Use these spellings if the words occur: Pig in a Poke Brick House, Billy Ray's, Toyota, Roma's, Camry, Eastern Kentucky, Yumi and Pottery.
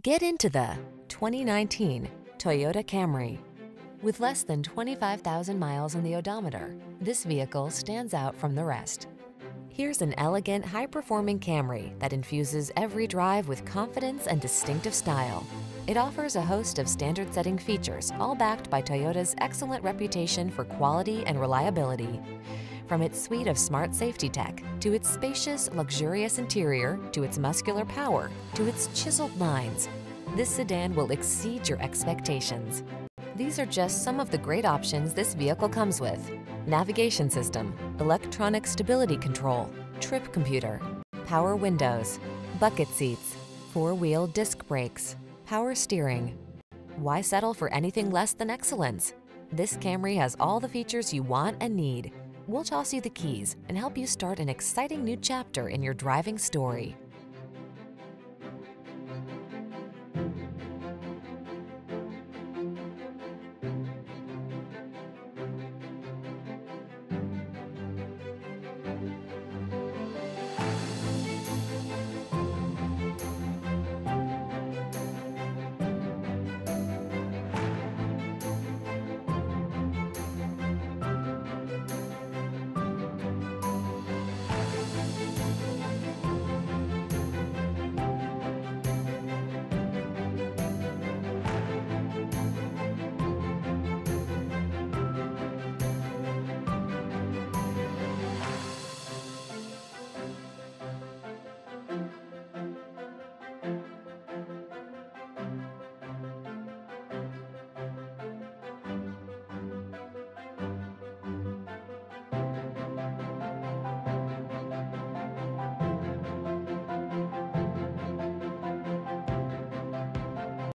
Get into the 2019 Toyota Camry. With less than 25,000 miles on the odometer, this vehicle stands out from the rest. Here's an elegant, high-performing Camry that infuses every drive with confidence and distinctive style. It offers a host of standard-setting features, all backed by Toyota's excellent reputation for quality and reliability. From its suite of smart safety tech, to its spacious, luxurious interior, to its muscular power, to its chiseled lines, this sedan will exceed your expectations. These are just some of the great options this vehicle comes with: navigation system, electronic stability control, trip computer, power windows, bucket seats, four-wheel disc brakes, power steering. Why settle for anything less than excellence? This Camry has all the features you want and need. We'll toss you the keys and help you start an exciting new chapter in your driving story.